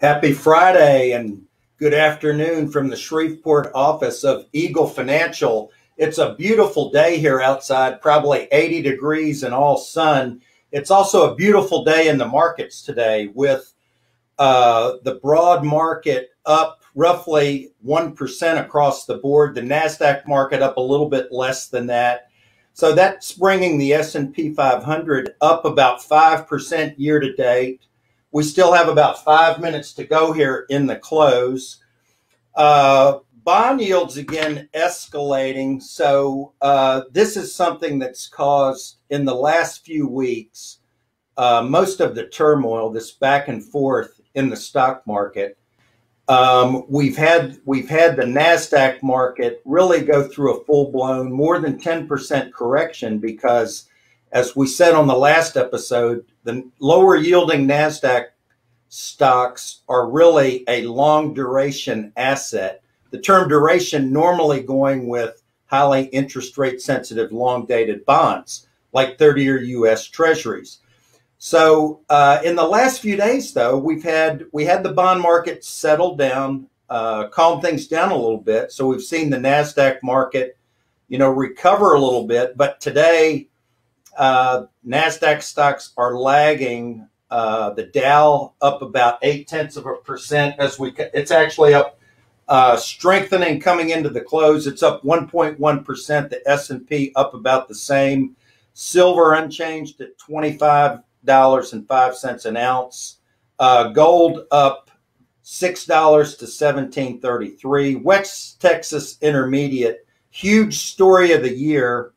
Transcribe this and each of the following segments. Happy Friday and good afternoon from the Shreveport office of Eagle Financial. It's a beautiful day here outside, probably 80 degrees and all sun. It's also a beautiful day in the markets today with the broad market up roughly 1% across the board, the NASDAQ market up a little bit less than that. So that's bringing the S&P 500 up about 5% year to date. We still have about 5 minutes to go here in the close. Bond yields, again, escalating. So this is something that's caused in the last few weeks most of the turmoil, this back and forth in the stock market. We've had the NASDAQ market really go through a full-blown, more than 10% correction because, as we said on the last episode, the lower yielding NASDAQ stocks are really a long duration asset. The term duration normally going with highly interest rate sensitive long dated bonds like 30-year U.S. treasuries. So in the last few days, though, we had the bond market settle down, calm things down a little bit. So we've seen the NASDAQ market, recover a little bit. But today, NASDAQ stocks are lagging. The Dow up about 0.8% as it's actually up, strengthening coming into the close. It's up 1.1%. The S&P up about the same. Silver unchanged at $25.05 an ounce. Gold up $6 to $17.33. West Texas Intermediate, huge story of the year.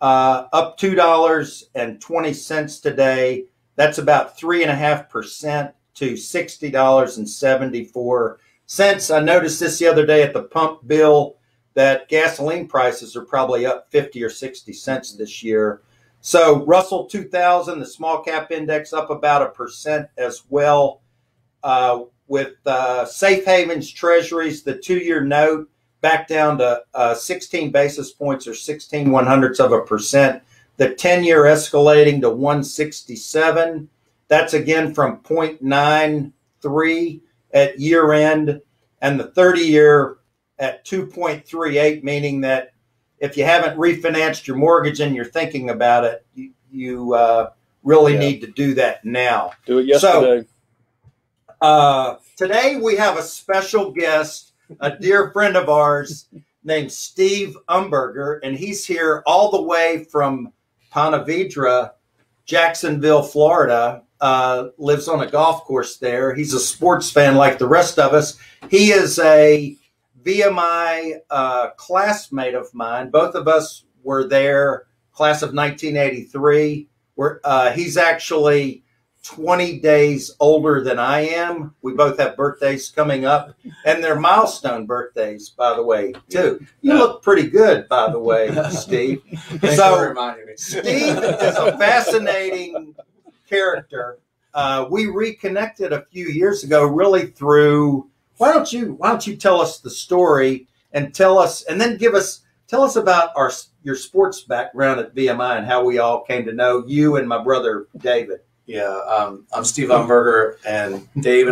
Up $2.20 today. That's about 3.5% to $60.74. I noticed this the other day at the pump, Bill, that gasoline prices are probably up 50 or 60 cents this year. So Russell 2000, the small cap index, up about 1% as well. With safe havens treasuries, the two-year note, back down to 16 basis points or 0.16 1/100 of a percent. The 10-year escalating to 1.67. That's again from 0.93 at year end, and the 30-year at 2.38, meaning that if you haven't refinanced your mortgage and you're thinking about it, you really need to do that now. Do it yesterday. So, today we have a special guest, a dear friend of ours named Steve Umberger, and he's here all the way from Ponte Vedra, Jacksonville, Florida, lives on a golf course there. He's a sports fan like the rest of us. He is a VMI classmate of mine. Both of us were there, class of 1983. He's actually 20 days older than I am. We both have birthdays coming up, and they're milestone birthdays, by the way, too. You look pretty good, by the way, Steve. Thanks for reminding me. Steve is a fascinating character. We reconnected a few years ago, really through. Why don't you tell us the story and tell us about your sports background at VMI and how we all came to know you and my brother David. Yeah, I'm Steve Umberger, and Dave,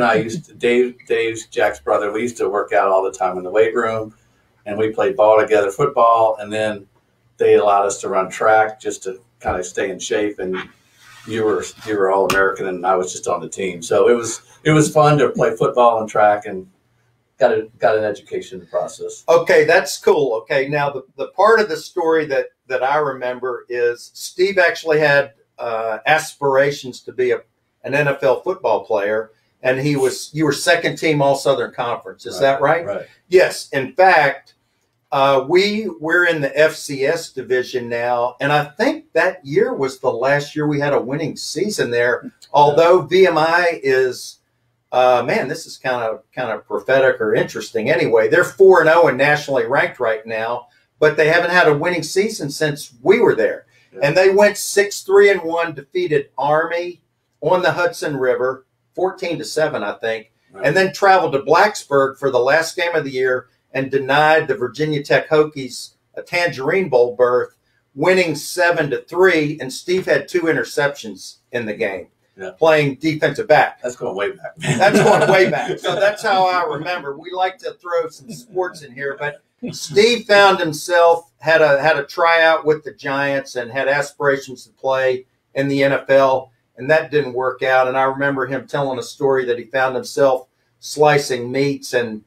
Jack's brother, we used to work out all the time in the weight room, and we played ball together, football, and then they allowed us to run track just to kind of stay in shape. And you were all American, and I was just on the team, so it was fun to play football and track, and got an education in the process. Okay, that's cool. Okay, now the part of the story that I remember is Steve actually had aspirations to be an NFL football player, and you were second team All Southern Conference. Is that right? Right. Yes. In fact, we're in the FCS division now, and I think that year was the last year we had a winning season there. Although VMI is, man, this is kind of prophetic or interesting. Anyway, they're 4-0 and nationally ranked right now, but they haven't had a winning season since we were there. And they went 6-3-1, defeated Army on the Hudson River, 14-7, I think, and then traveled to Blacksburg for the last game of the year and denied the Virginia Tech Hokies a Tangerine Bowl berth, winning 7-3. And Steve had two interceptions in the game. yeah. playing defensive back. That's going way back. That's going way back. So that's how I remember. We like to throw some sports in here, but Steve found himself, had a tryout with the Giants and had aspirations to play in the NFL, and that didn't work out. And I remember him telling a story that he found himself slicing meats and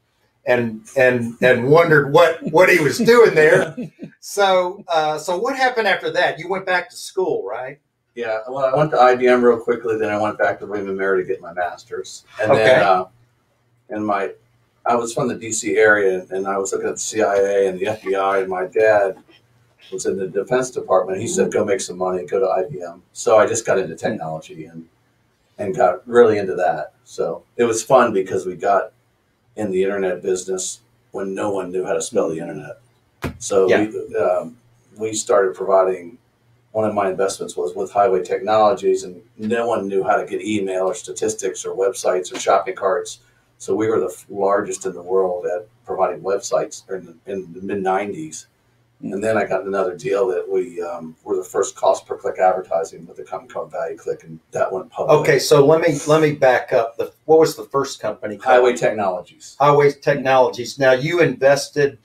wondered what he was doing there. So so what happened after that? You went back to school, right? Yeah, well, I went to IBM real quickly. Then I went back to William & Mary to get my master's, and okay. then and my I was from the D.C. area, and I was looking at the CIA and the FBI, and my dad was in the Defense Department. He said, "Go make some money, go to IBM." So I just got into technology and got really into that. So it was fun because we got in the internet business when no one knew how to spell the internet. So yeah. We started providing, one of my investments was with Highway Technologies, and no one knew how to get email or statistics or websites or shopping carts. So we were the largest in the world at providing websites in the mid 90s. And then I got another deal that we were the first cost per click advertising with a company called Value Click, and that went public. Okay, so let me back up. What was the first company called? Highway Technologies. Highway Technologies. Now you invested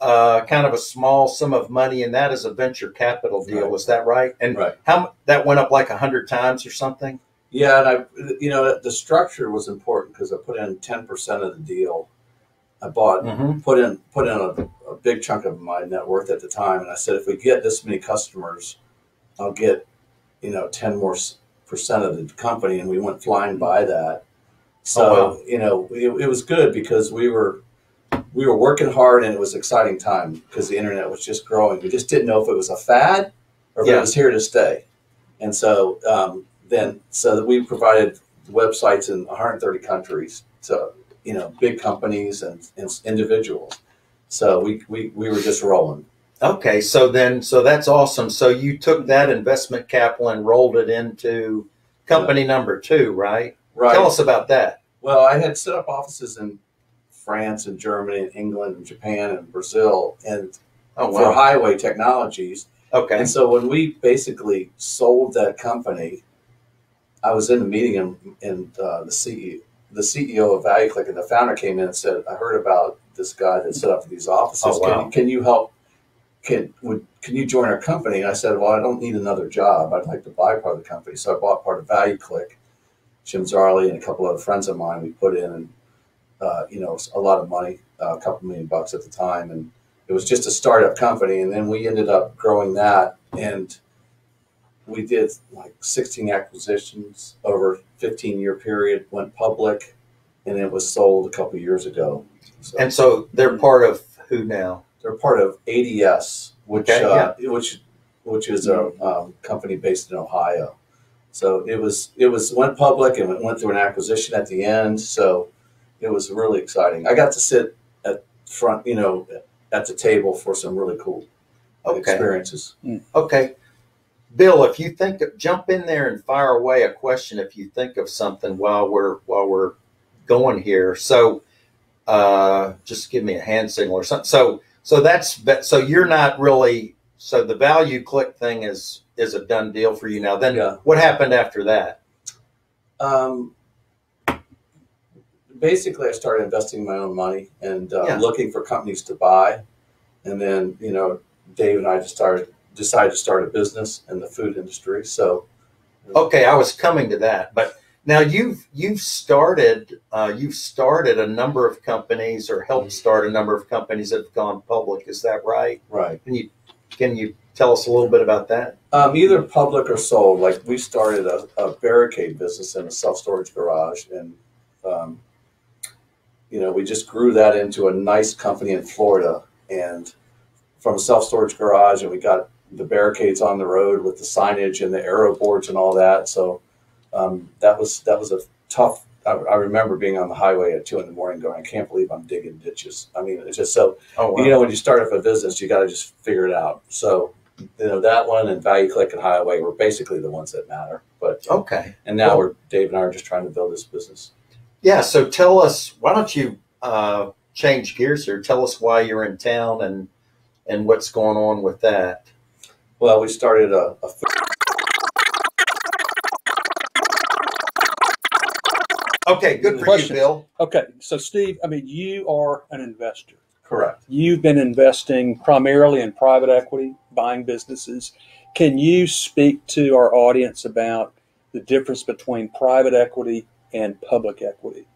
kind of a small sum of money, and that is a venture capital deal. Right. Was that right? And right. how that went up like 100 times or something. Yeah, and I, you know, the structure was important because I put in 10% of the deal. I bought, mm-hmm. put in a big chunk of my net worth at the time, and I said, if we get this many customers, I'll get, you know, 10% more of the company, and we went flying by that. So oh, wow. you know, it was good because we were working hard, and it was an exciting time because the internet was just growing. We just didn't know if it was a fad or if yeah. it was here to stay. And so so we provided websites in 130 countries. So. You know, big companies and individuals. So we were just rolling. Okay, so that's awesome. So you took that investment capital and rolled it into company number two, right? Right. Tell us about that. Well, I had set up offices in France and Germany and England and Japan and Brazil and oh, wow. for Highway Technologies. Okay. And so when we basically sold that company, I was in a meeting and the CEO of Value Click and the founder came in and said, "I heard about this guy that set up these offices. Oh, wow. Can you help? Can you join our company?" And I said, "Well, I don't need another job. I'd like to buy part of the company." So I bought part of Value Click. Jim Zarley and a couple other friends of mine, we put in, you know, a lot of money, a couple $1 million at the time, and it was just a startup company. And then we ended up growing that, and we did like 16 acquisitions over a 15-year period, went public, and it was sold a couple of years ago. So, and so they're part of who now? They're part of ADS, which okay, yeah. which is a company based in Ohio. So it went public and went through an acquisition at the end. So it was really exciting. I got to sit at front, you know, at the table for some really cool okay. experiences. Mm. Okay. Bill, if you think of, jump in there and fire away a question if you think of something while we're going here. So just give me a hand signal or something. So you're not really, so the Value Click thing is a done deal for you now. Then yeah. what happened after that? Basically I started investing my own money and yeah. looking for companies to buy. And then, you know, Dave and I just decided to start a business in the food industry. So, okay, I was coming to that, but now you've started a number of companies or helped start a number of companies that have gone public. Is that right? Right. Can you tell us a little bit about that? Either public or sold. Like we started a barricade business in a self-storage garage, and you know, we just grew that into a nice company in Florida, and from a self-storage garage, and we got the barricades on the road with the signage and the arrow boards and all that. So that was a tough, I remember being on the highway at 2 in the morning going, I can't believe I'm digging ditches. I mean, it's just so, oh, wow. you know, when you start up a business, you got to just figure it out. So, you know, that one and Value Click and Highway were basically the ones that matter, but okay. And now well, Dave and I are just trying to build this business. Yeah. So tell us, why don't you change gears here? Tell us why you're in town and what's going on with that. Well, we started a Okay, good for question. You, Bill. Okay, so Steve, I mean, you are an investor. Correct. You've been investing primarily in private equity, buying businesses. Can you speak to our audience about the difference between private equity and public equity?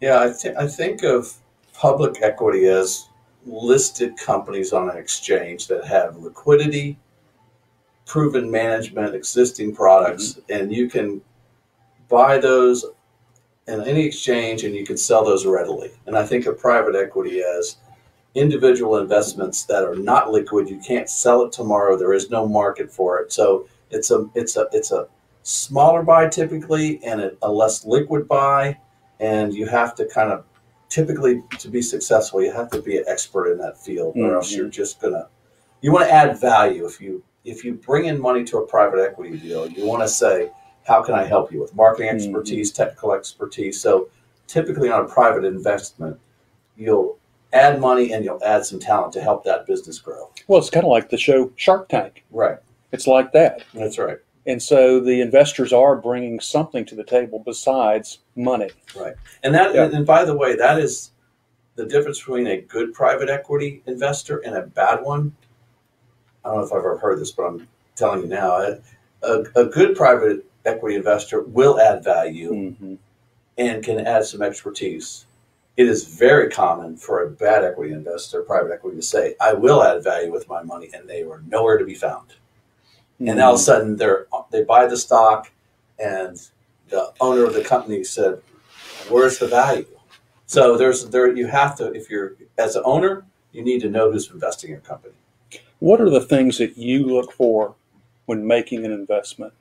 Yeah, I think of public equity as listed companies on an exchange that have liquidity, proven management, existing products, and you can buy those in any exchange and you can sell those readily. And I think of private equity as individual investments that are not liquid. You can't sell it tomorrow. There is no market for it. So it's a smaller buy typically and a less liquid buy. And you have to kind of, typically to be successful, you have to be an expert in that field, or else you're just gonna, you want to add value. If you bring in money to a private equity deal, you want to say, how can I help you with marketing expertise, technical expertise? So typically on a private investment, you'll add money and you'll add some talent to help that business grow. Well, it's kind of like the show Shark Tank. Right. It's like that. That's right. And so the investors are bringing something to the table besides money. Right. And that, and by the way, that is the difference between a good private equity investor and a bad one. I don't know if I've ever heard this, but I'm telling you now, a good private equity investor will add value and can add some expertise. It is very common for a bad equity investor, private equity, to say, I will add value with my money, and they were nowhere to be found. And all of a sudden they buy the stock and the owner of the company said, where's the value? So you have to, if you're as an owner, you need to know who's investing in your company. What are the things that you look for when making an investment?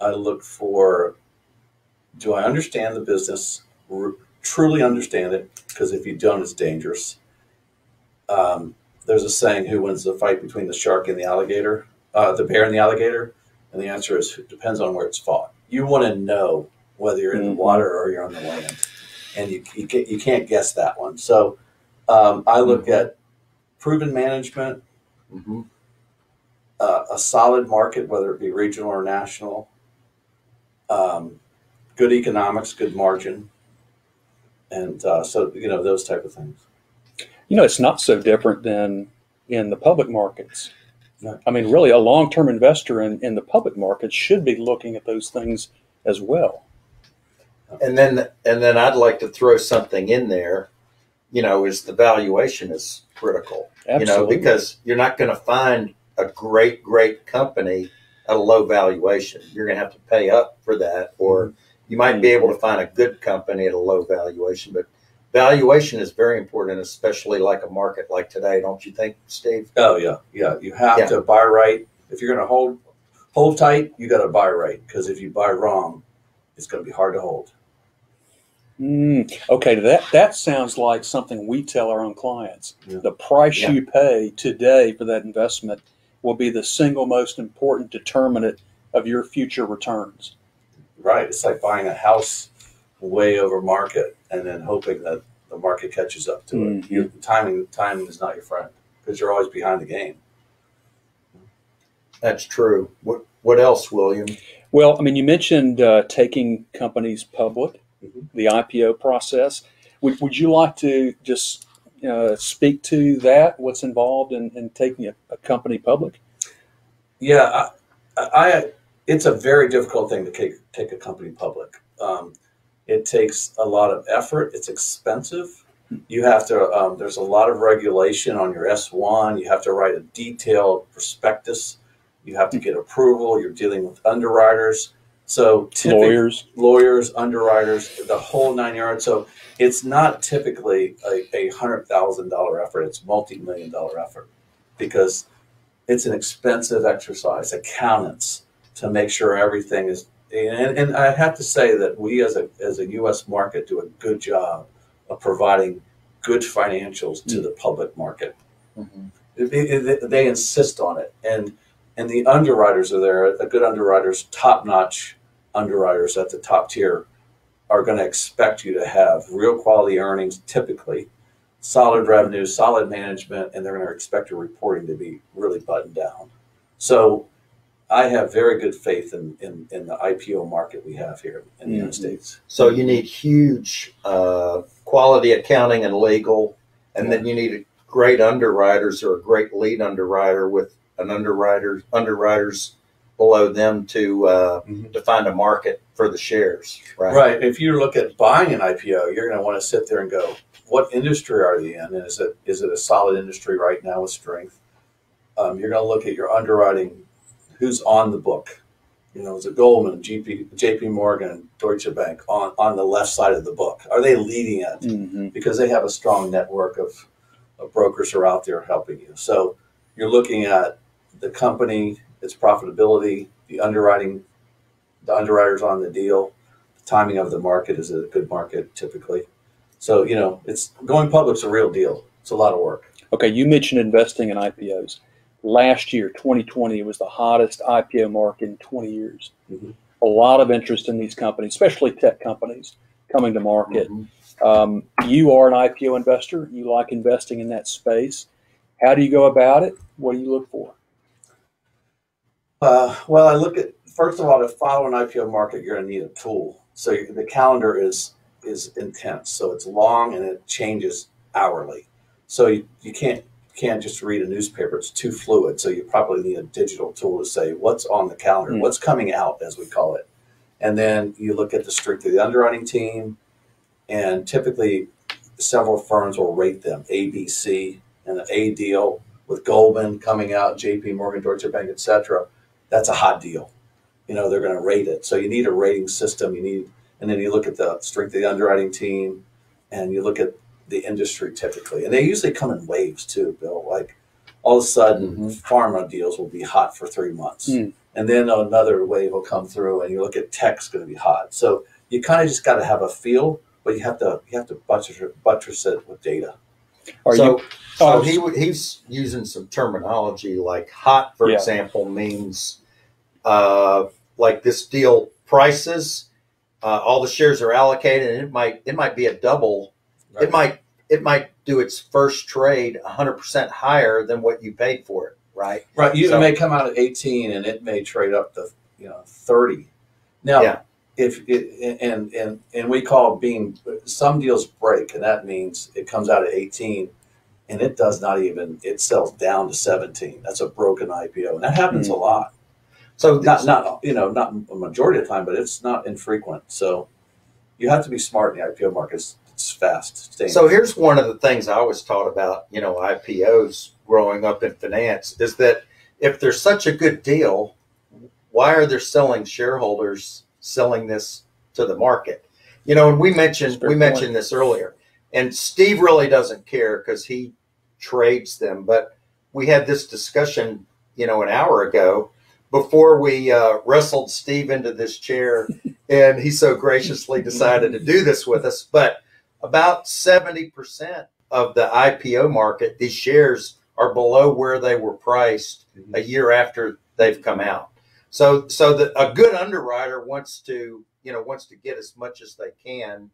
I look for, do I understand the business, truly understand it? Because if you don't, it's dangerous. There's a saying, who wins the fight between the shark and the alligator? The bear and the alligator? And the answer is, it depends on where it's fought. You want to know whether you're in the water or you're on the land. And you can't guess that one. So I look at proven management, a solid market, whether it be regional or national, good economics, good margin. And so, you know, those type of things. You know, it's not so different than in the public markets. I mean, really, a long-term investor in the public market should be looking at those things as well. And then I'd like to throw something in there, you know, is the valuation is critical. Absolutely. You know, because you're not going to find a great, great company at a low valuation. You're going to have to pay up for that, or you might be able to find a good company at a low valuation. But valuation is very important, especially like a market like today, don't you think, Steve? Oh, yeah. Yeah, you have to buy right. If you're going to hold tight, you got to buy right, because if you buy wrong, it's going to be hard to hold. Okay, that sounds like something we tell our own clients. The price you pay today for that investment will be the single most important determinant of your future returns. Right. It's like buying a house way over market and then hoping that the market catches up to it. Timing is not your friend, because you're always behind the game. That's true. What else, William? Well, I mean, you mentioned taking companies public, the IPO process. Would you like to just speak to that, what's involved in taking a company public? Yeah, it's a very difficult thing to take a company public. It takes a lot of effort. It's expensive. You have to, there's a lot of regulation on your S-1. You have to write a detailed prospectus. You have to get approval. You're dealing with underwriters. So lawyers, underwriters, the whole 9 yards. So it's not typically a $100,000 effort. It's multi-million-dollar effort, because it's an expensive exercise, accountants, to make sure everything is. And I have to say that we as a U.S. market do a good job of providing good financials to the public market. They insist on it. And the underwriters are there. The good underwriters, top-notch underwriters at the top tier, are going to expect you to have real quality earnings typically, solid revenue, solid management, and they're going to expect your reporting to be really buttoned down. So I have very good faith in the IPO market we have here in the United States. So you need huge quality accounting and legal, and then you need great underwriters or a great lead underwriter with an underwriters below them to find a market for the shares. Right? Right. If you look at buying an IPO, you're going to want to sit there and go, what industry are you in? And is it a solid industry right now with strength? You're going to look at your underwriting. Who's on the book? You know, is it Goldman, JP Morgan, Deutsche Bank on the left side of the book? Are they leading it? Mm-hmm. Because they have a strong network of brokers who are out there helping you. So you're looking at the company, its profitability, the underwriting, the underwriters on the deal, the timing of the market. Is it a good market typically? So, you know, it's going public's a real deal. It's a lot of work. Okay, you mentioned investing in IPOs. Last year, 2020, was the hottest IPO market in 20 years. Mm-hmm. A lot of interest in these companies, especially tech companies, coming to market. Mm-hmm. You are an IPO investor. You like investing in that space. How do you go about it? What do you look for? Well, I look at, first of all, to follow an IPO market, you're going to need a tool. So the calendar is intense. So it's long and it changes hourly. So you can't just read a newspaper. It's too fluid. So you probably need a digital tool to say what's on the calendar, what's coming out, as we call it. And then you look at the strength of the underwriting team, and typically several firms will rate them A, B, C, and the A deal with Goldman coming out, JP Morgan, Deutsche Bank, etc. That's a hot deal. You know, they're going to rate it. So you need a rating system. You need, and then you look at the strength of the underwriting team, and you look at the industry typically, and they usually come in waves too, Bill. Like all of a sudden, pharma deals will be hot for 3 months, and then another wave will come through, and you look at tech's going to be hot. So you kind of just got to have a feel, but you have to buttress it with data. So he's using some terminology like hot, for example, means like this deal prices, all the shares are allocated, and it might be a double. It might do its first trade 100% higher than what you paid for it, right? Right. It may come out at 18 and it may trade up to 30. Now, if we call some deals break, and that means it comes out at 18 and it does not even, it sells down to 17. That's a broken IPO, and that happens a lot. So not a majority of the time, but it's not infrequent. So you have to be smart in the IPO markets. It's fast. So here's one of the things I was taught about, IPOs growing up in finance, is that if there's such a good deal, why are there shareholders selling this to the market? And we mentioned this earlier, and Steve really doesn't care because he trades them. But we had this discussion, an hour ago before we wrestled Steve into this chair, and he so graciously decided to do this with us. But about 70% of the IPO market, these shares are below where they were priced a year after they've come out. So a good underwriter wants to get as much as they can.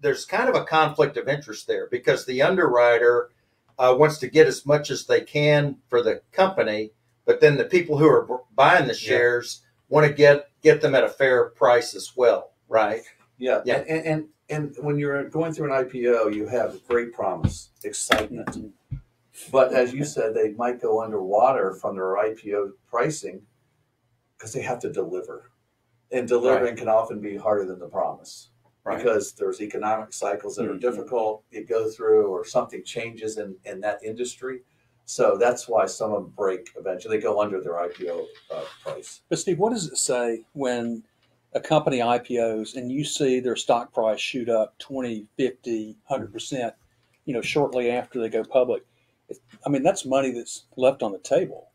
There's kind of a conflict of interest there, because the underwriter wants to get as much as they can for the company, but then the people who are buying the shares want to get them at a fair price as well, right? Yeah. Yeah. And when you're going through an IPO, you have great promise, excitement. But as you said, they might go underwater from their IPO pricing because they have to deliver. And delivering can often be harder than the promise because there's economic cycles that are difficult you go through, or something changes in that industry. So that's why some of them break eventually. They go under their IPO price. But Steve, what does it say when a company IPOs and you see their stock price shoot up 20, 50, 100%, shortly after they go public? I mean, that's money that's left on the table.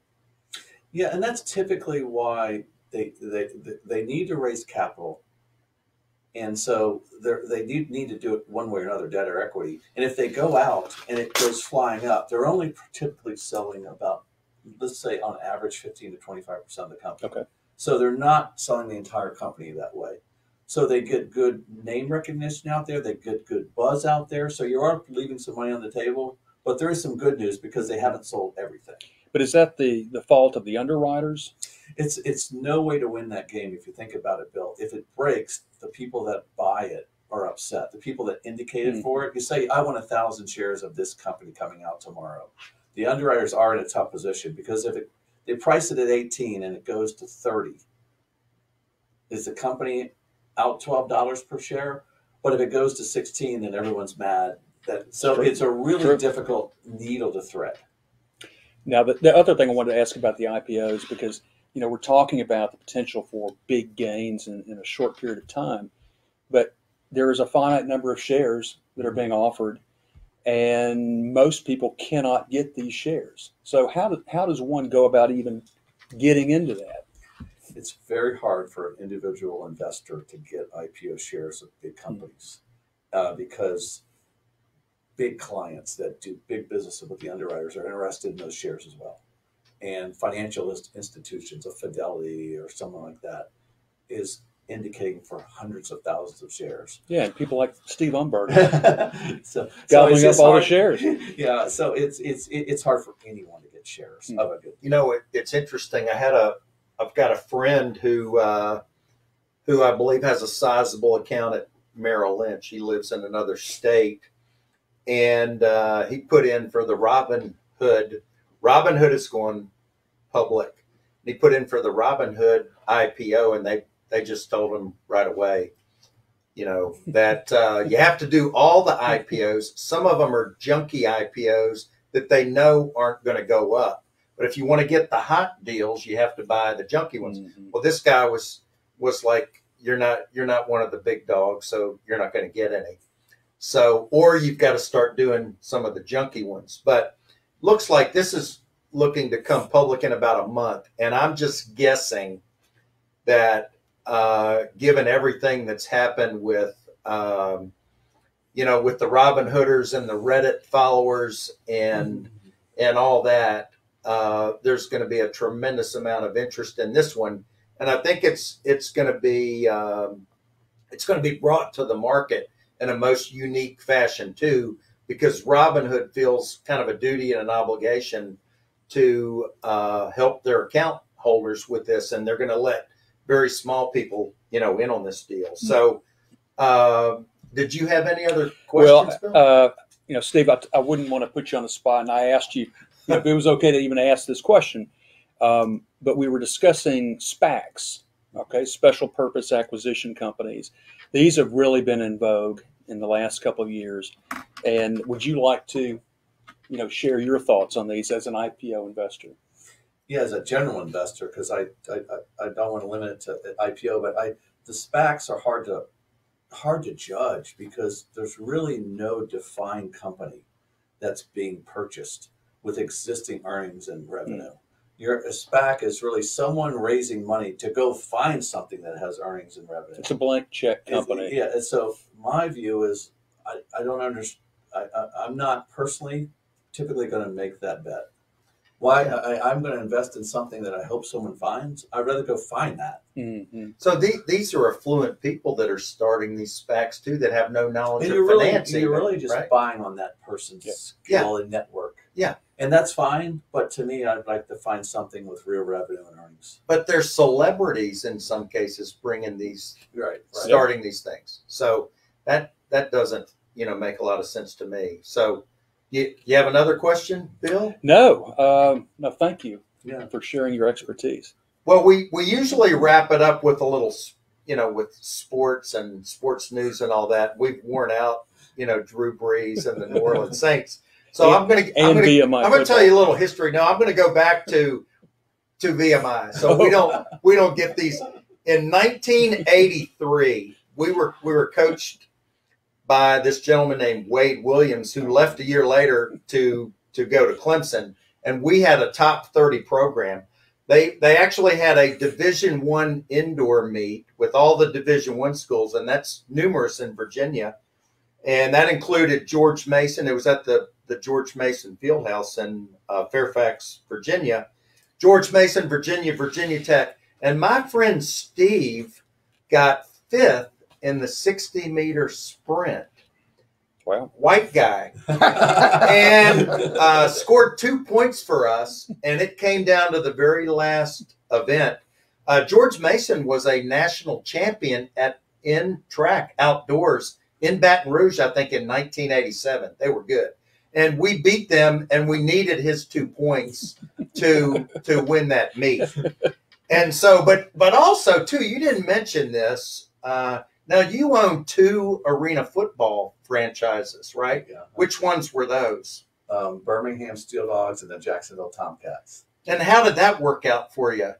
Yeah, and that's typically why they need to raise capital. And so they need to do it one way or another, debt or equity. And if they go out and it goes flying up, they're only typically selling about, let's say on average, 15 to 25% of the company. Okay. So they're not selling the entire company that way. So they get good name recognition out there. They get good buzz out there. So you are leaving some money on the table, but there is some good news because they haven't sold everything. But is that the fault of the underwriters? It's no way to win that game if you think about it, Bill. If it breaks, the people that buy it are upset. The people that indicated for it, you say, I want 1,000 shares of this company coming out tomorrow. The underwriters are in a tough position because if they price it at 18 and it goes to 30, is the company out $12 per share? But if it goes to 16, then everyone's mad. So it's a really difficult needle to thread. Now, the other thing I wanted to ask about the IPOs, because you know we're talking about the potential for big gains in a short period of time, but there is a finite number of shares that are being offered, and most people cannot get these shares. So how does one go about even getting into that? It's very hard for an individual investor to get IPO shares of big companies because big clients that do big business with the underwriters are interested in those shares as well. And financial institutions, a Fidelity or someone like that, is indicating for hundreds of thousands of shares. Yeah, and people like Steve Umberger gobbling up all the shares. Yeah, so it's hard for anyone to get shares of a good. You know, it's interesting. I've got a friend who I believe has a sizable account at Merrill Lynch. He lives in another state, and he put in for the Robin Hood. Robin Hood is going public. He put in for the Robin Hood IPO, and they just told him right away, you know, that you have to do all the IPOs. Some of them are junky IPOs that they know aren't going to go up. But if you want to get the hot deals, you have to buy the junky ones. Well, this guy was like, you're not one of the big dogs, so you're not going to get any. So, or you've got to start doing some of the junky ones. But looks like this is looking to come public in about a month. And I'm just guessing that given everything that's happened with, you know, with the Robin Hooders and the Reddit followers and all that, there's going to be a tremendous amount of interest in this one, and I think it's going to be brought to the market in a most unique fashion too, because Robinhood feels kind of a duty and an obligation to help their account holders with this, and they're going to let very small people, you know, in on this deal. So, did you have any other questions? Well, you know, Steve, I wouldn't want to put you on the spot, and I asked you. You know, if it was okay to even ask this question, but we were discussing SPACs, okay, special purpose acquisition companies. These have really been in vogue in the last couple of years. And would you like to, you know, share your thoughts on these as an IPO investor? Yeah, as a general investor, because I don't want to limit it to IPO, but the SPACs are hard to judge because there's really no defined company that's being purchased with existing earnings and revenue. Your SPAC is really someone raising money to go find something that has earnings and revenue. It's a blank check company. Yeah, and so my view is I don't understand. I'm not personally typically going to make that bet. Why? I'm going to invest in something that I hope someone finds. I'd rather go find that. So these are affluent people that are starting these SPACs too that have no knowledge of financing. You're really just buying on that person's skill and network. Yeah. And that's fine, but to me, I'd like to find something with real revenue and earnings. But they're celebrities in some cases bringing these, starting these things. So that doesn't, you know, make a lot of sense to me. So you have another question, Bill? No, no, thank you for sharing your expertise. Well, we usually wrap it up with a little, you know, with sports and sports news and all that. We've worn out, you know, Drew Brees and the New Orleans Saints. So I'm going to tell you a little history. Now I'm going to go back to VMI. So we don't get these. In 1983, we were coached by this gentleman named Wade Williams, who left a year later to go to Clemson, and we had a top 30 program. They actually had a Division I indoor meet with all the Division I schools, and that's numerous in Virginia, and that included George Mason. It was at the George Mason Fieldhouse in Fairfax, Virginia, George Mason, Virginia, Virginia Tech. And my friend Steve got 5th in the 60-meter sprint. Wow. White guy. And scored 2 points for us. And it came down to the very last event. George Mason was a national champion in track outdoors in Baton Rouge, I think, in 1987. They were good. And we beat them, and we needed his 2 points to win that meet. And so, but also, too, you didn't mention this. Now, you own 2 arena football franchises, right? Yeah. Which ones were those? Birmingham Steel Dogs and the Jacksonville Tomcats. And how did that work out for you?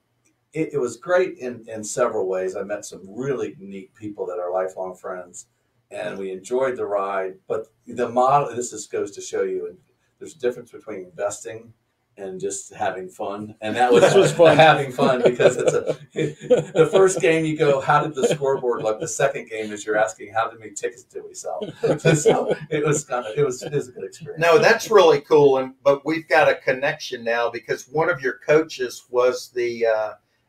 It was great in several ways. I met some really neat people that are lifelong friends, and we enjoyed the ride. But the model, this just goes to show you, and there's a difference between investing and just having fun. And that was fun. Having fun, because it's the first game you go, how did the scoreboard look? The second game is you're asking, how many tickets did we sell? So it was a good experience. No, that's really cool. But we've got a connection now, because one of your coaches was the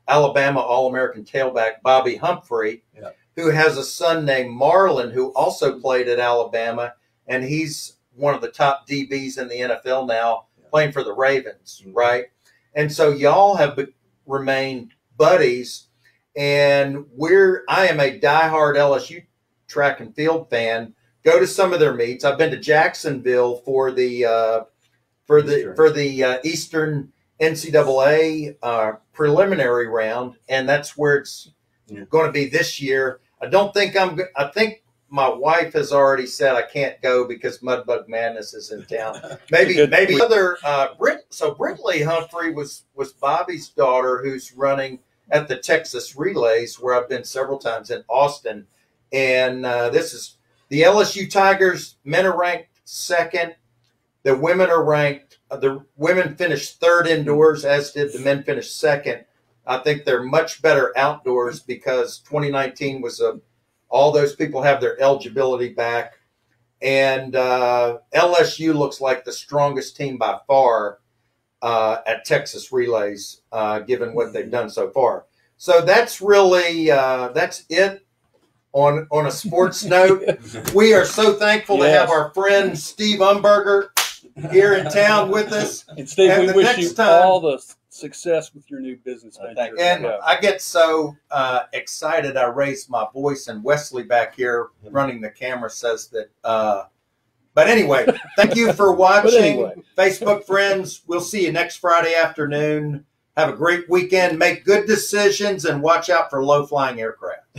Alabama All-American tailback Bobby Humphrey, yeah, who has a son named Marlon, who also played at Alabama, and he's one of the top DBs in the NFL now, playing for the Ravens, right? And so y'all have remained buddies, and I am a diehard LSU track and field fan. Go to some of their meets. I've been to Jacksonville for the Eastern NCAA preliminary round, and that's where it's going to be this year. I think my wife has already said I can't go because Mudbug Madness is in town. Maybe other Brintley Humphrey was Bobby's daughter, who's running at the Texas Relays, where I've been several times in Austin. And this is the LSU Tigers. Men are ranked 2nd. The women are ranked. The women finished 3rd indoors, as did the men finish 2nd. I think they're much better outdoors, because 2019 was all those people have their eligibility back. And LSU looks like the strongest team by far at Texas Relays, given what they've done so far. So that's really that's it on a sports note. We are so thankful to have our friend Steve Umberger here in town with us. And Steve, and we wish you all the success with your new business venture. And I get so excited, I raise my voice, and Wesley back here running the camera says that. But anyway, thank you for watching. Anyway. Facebook friends, we'll see you next Friday afternoon. Have a great weekend. Make good decisions and watch out for low-flying aircraft.